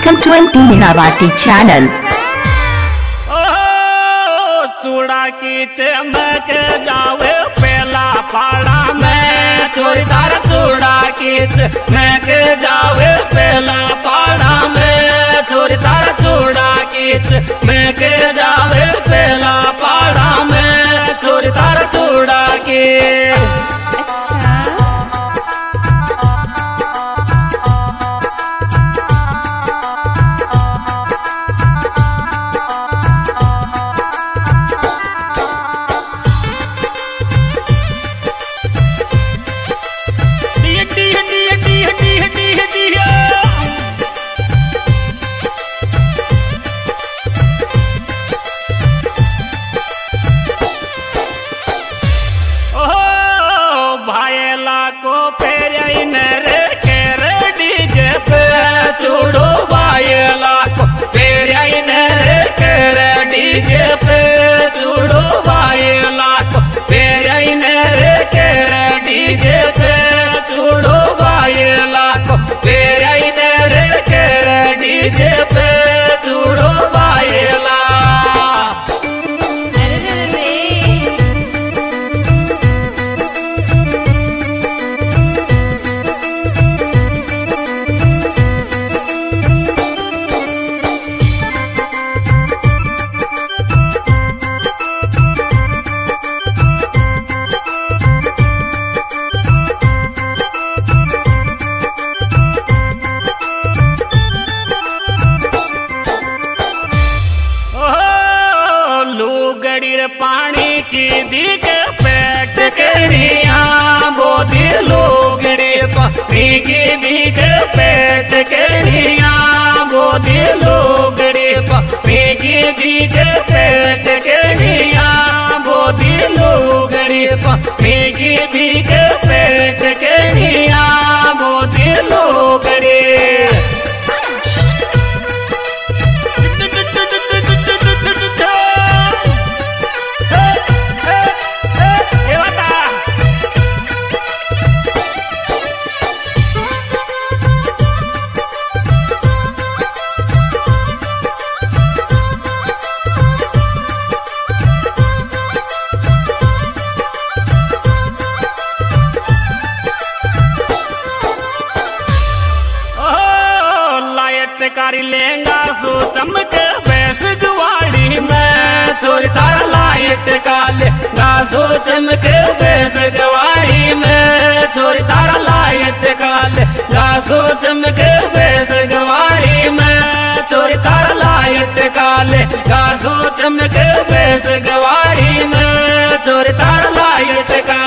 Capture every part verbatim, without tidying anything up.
Welcome to M T Meenawati channel। ओ चूड़ा की चमक जावे पेला पाड़ा में, चोरीदार चूड़ा की चमक जावे पेला पाड़ा में, चोरीदार चूड़ा की चमक जावे पेला पाड़ा में, चोरीदार चूड़ा की। अच्छा को फेरे नरे केरे डीजे पे, चूड़ो बायला को फेरे नरे केरे डीजे पे, चूड़ो बायला को फेरे नरे केरे डीजे पे, चूड़ो बायला को फेरे नरे केरे डीजे पे, चूड़ो बायला। पानी की दिख पेट करिया बोधी लोगड़ी, पानी की दिख पेट करिया बोधी लोगड़ी, पानी की दिख पेट करिया बोधी लोगड़ी, पानी की दिख पेट करिया बोधी लोगड़ी। कारी लेंगा सो चमक बैस गुवाड़ी में, चोरीदार लाइट का लेंगा सो चमक बैस गुवाड़ी में, चोरीदार लाइट का लेंगा सो चमक बैस गुवाड़ी में, चोरीदार लाइट का लेंगा सो चमक बैस गुवाड़ी में, चोरीदार लाइट का।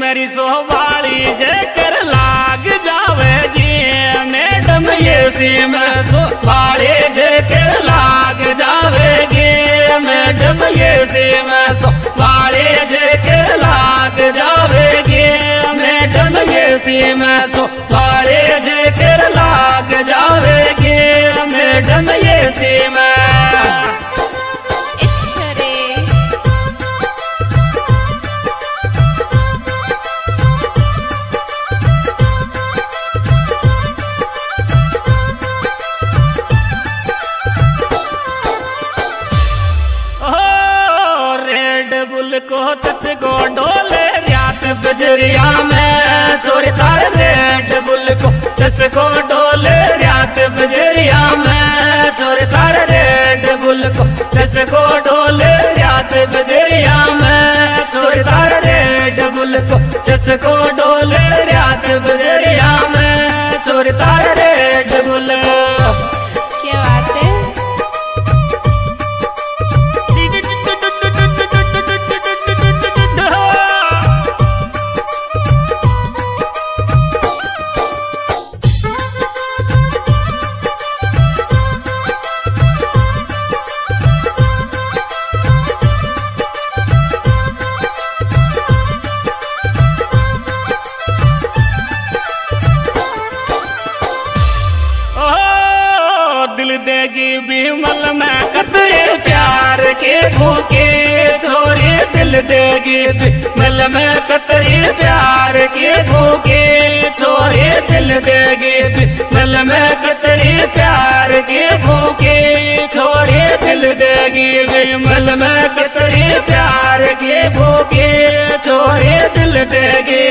मेरी सोहवाली जेकर लाग जावेगी मैडम, ये सी मैं सोहवाली जेकर लाग जावेगी मैडम, ये सी मैं सोहवाली जेकर लाग जावेगी मैडम, ये सी मैं सोहवाली जेकर लाग जावेगी मैडम, ये सी मैं। को तत्को डोले रात बजरिया में, चोरीदार रेड बुल को तत्को डोले रात बजरिया में, चोरीदार रेड बुल को तत्को डोले रात बजरिया में, चोरीदार रेड बुल को तत्को डोले रात बजरिया में, चोरीदार रेड बुल। क्या बात है। कपड़े प्यार के भूखे छोरे दिल देगी मिल में कतरे प्यार के भूखे छोरे दिल देगी मिल में कतरे प्यार के भूखे छोरे दिल देगी मिल में कतरे प्यार के भूखे छोरे दिल देगी।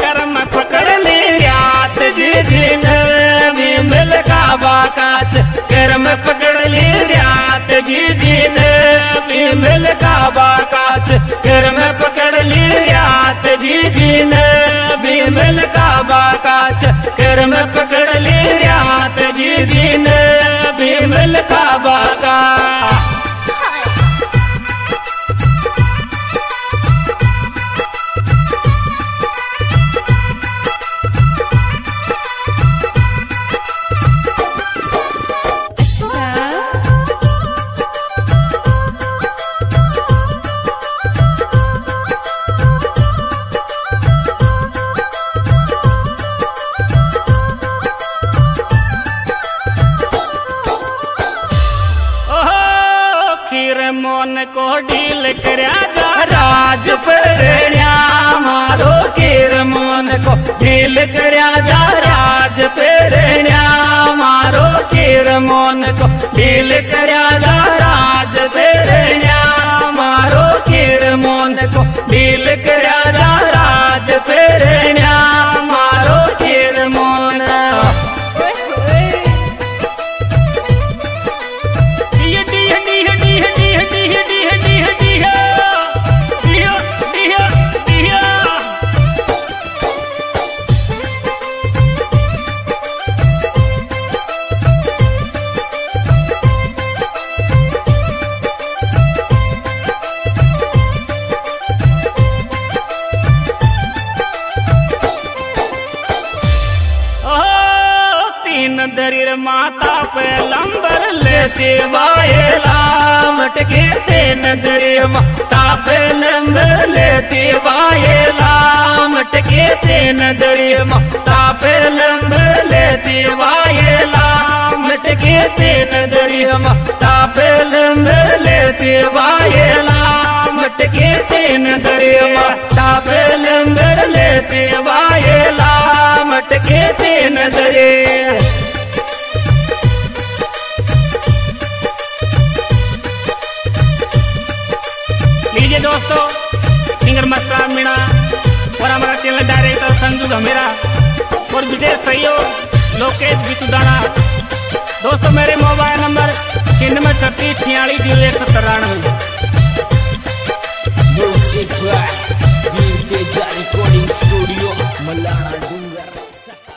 कर्म पकड़ ले रात दिन विमल काबा का कर्म पकड़ ले रात दिन विमल काबा का कर्म पकड़ ले रात दिन विमल काबा का कर्म पकड़ ले रात दिन विमल काबा का। मन को डील करया जा राज परिया मारो केर मन को डील करया जा राज परिया मारो केर मन को डील करया जा राज परिया मारो केर मन को डील करया जा राज परिया मारो केर मन। दरिर माता पे लंबर लेते वायला मटके तेन दरिर माता पे लंबर लेते वायला मटके तेन दरिर माता पे लंबर लेते वायला मटके तेन दरिर माता पे लंबर लेते वायला मटके तेन दरिर माता पे लंबर लेते वायला मटके तेन दरिर। लीजिए दोस्तों, सिंगर मस्ता मीणा और हमारा चैनल डायरेक्टर संजू घमेरा और विशेष सहयोग लोकेश बितुदाना। दोस्तों, मेरे मोबाइल नंबर छियानवे छत्तीस छियालीस जीरो एक सौ तिरानवे।